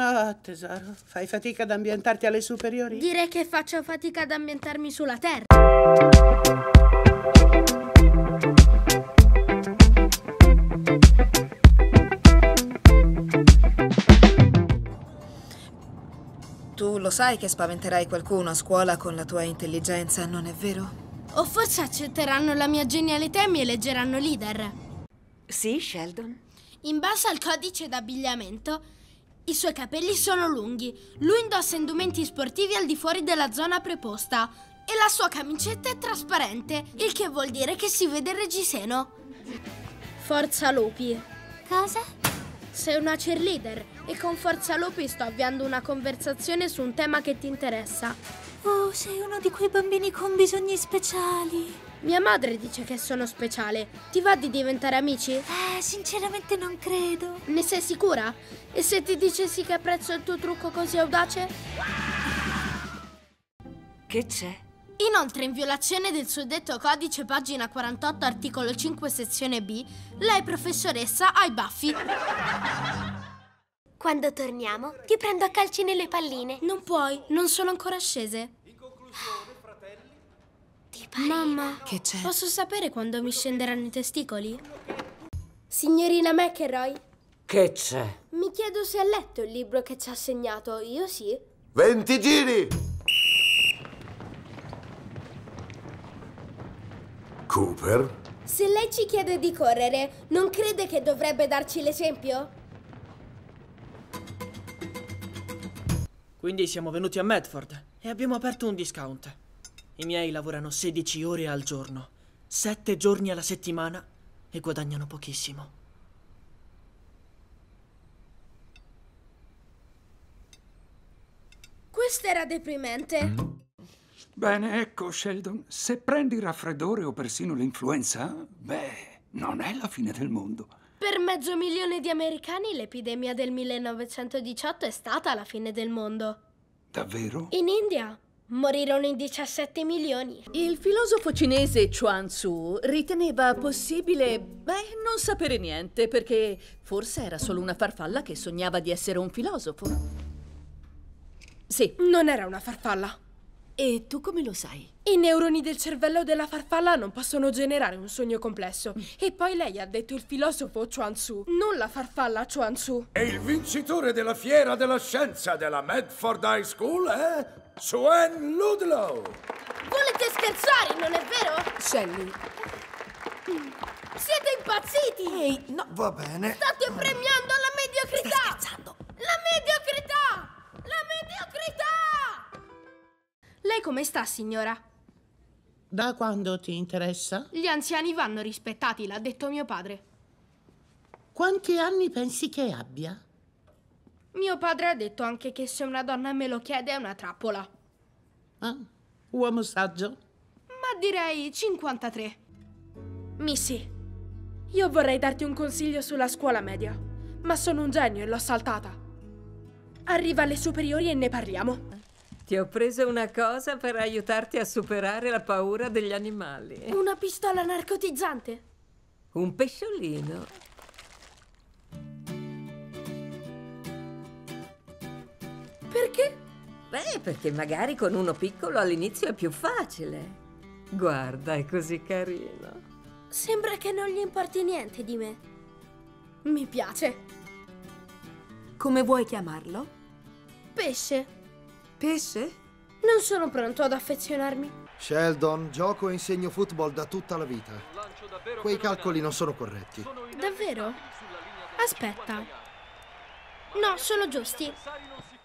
Ah, tesoro, fai fatica ad ambientarti alle superiori? Direi che faccio fatica ad ambientarmi sulla Terra. Tu lo sai che spaventerai qualcuno a scuola con la tua intelligenza, non è vero? O forse accetteranno la mia genialità e mi eleggeranno leader. Sì, Sheldon? In base al codice d'abbigliamento, i suoi capelli sono lunghi, lui indossa indumenti sportivi al di fuori della zona preposta e la sua camicetta è trasparente, il che vuol dire che si vede il reggiseno. Forza lupi. Cosa? Sei una cheerleader e con Forza lupi sto avviando una conversazione su un tema che ti interessa. Oh, sei uno di quei bambini con bisogni speciali. Mia madre dice che sono speciale. Ti va di diventare amici? Sinceramente non credo. Ne sei sicura? E se ti dicessi che apprezzo il tuo trucco così audace? Che c'è? Inoltre, in violazione del suddetto codice, pagina 48, articolo 5, sezione B, lei, professoressa, ha i baffi. Quando torniamo, ti prendo a calci nelle palline. Non puoi, non sono ancora scese. In conclusione, fratelli... Ti pareva? Mamma, che c'è? Posso sapere quando mi scenderanno i testicoli? Signorina McElroy? Che c'è? Mi chiedo se ha letto il libro che ci ha segnato, io sì. 20 giri! Cooper? Se lei ci chiede di correre, non crede che dovrebbe darci l'esempio? Quindi siamo venuti a Medford e abbiamo aperto un discount. I miei lavorano 16 ore al giorno, 7 giorni alla settimana e guadagnano pochissimo. Questo era deprimente. Bene, ecco Sheldon, se prendi il raffreddore o persino l'influenza, beh, non è la fine del mondo. Per 500 milioni di americani l'epidemia del 1918 è stata la fine del mondo. Davvero? In India morirono in 17 milioni. Il filosofo cinese Chuang Tzu riteneva possibile, non sapere niente, perché forse era solo una farfalla che sognava di essere un filosofo. Sì. Non era una farfalla. E tu come lo sai? I neuroni del cervello della farfalla non possono generare un sogno complesso. E poi lei ha detto il filosofo Chuang Tzu, non la farfalla Chuang Tzu. E il vincitore della fiera della scienza della Medford High School è Sue Ludlow. Volete scherzare, non è vero? Shelly. Siete impazziti! Ehi, no, va bene. State premiando la mediocrità! Stai scherzando! La mediocrità! La mediocrità! Lei come sta, signora? Da quando ti interessa? Gli anziani vanno rispettati, l'ha detto mio padre. Quanti anni pensi che abbia? Mio padre ha detto anche che se una donna me lo chiede è una trappola. Ah, uomo saggio? Ma direi 53. Missy, io vorrei darti un consiglio sulla scuola media, ma sono un genio e l'ho saltata. Arriva alle superiori e ne parliamo. Ti ho preso una cosa per aiutarti a superare la paura degli animali. Una pistola narcotizzante. Un pesciolino. Perché? Beh, perché magari con uno piccolo all'inizio è più facile. Guarda, è così carino. Sembra che non gli importi niente di me. Mi piace. Come vuoi chiamarlo? Pesce. Pesce? Non sono pronto ad affezionarmi. Sheldon, gioco e insegno football da tutta la vita. Quei calcoli non sono corretti. Davvero? Aspetta. No, sono giusti.